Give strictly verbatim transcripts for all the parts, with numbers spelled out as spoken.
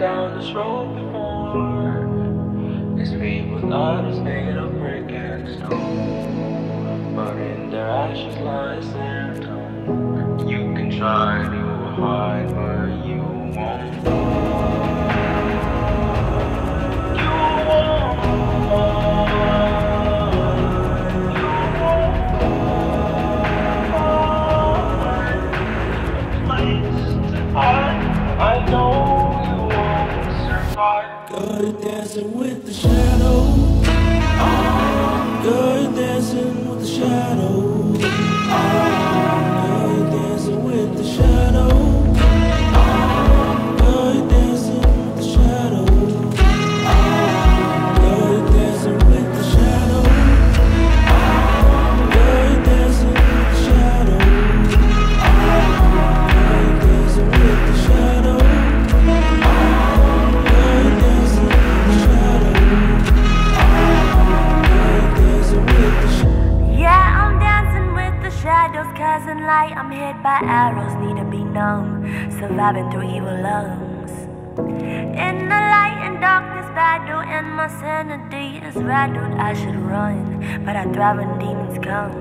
down this road before. These people thought it was made of brick and stone, but in their ashes lies their tone. You can try to hide, but you won't. I know you won't survive. Good dancing with the shadow. Good dancing with the shadow. Good dancing with the shadow. Good dancing with the shadow. Good dancing with the shadow. Good dancing with the shadow. Good dancing with the shadow. Cousin light, I'm hit by arrows, need to be numb, surviving through evil lungs. In the light and darkness battle, and my sanity is rattled. I should run, but I thrive when demons come.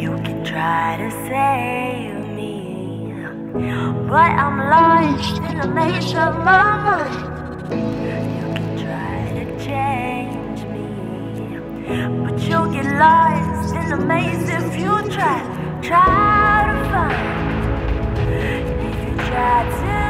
You can try to save me, but I'm lost in the maze of my mind. You can try to change me, but you'll get lost. It's amazing if you try, try to find, if you try to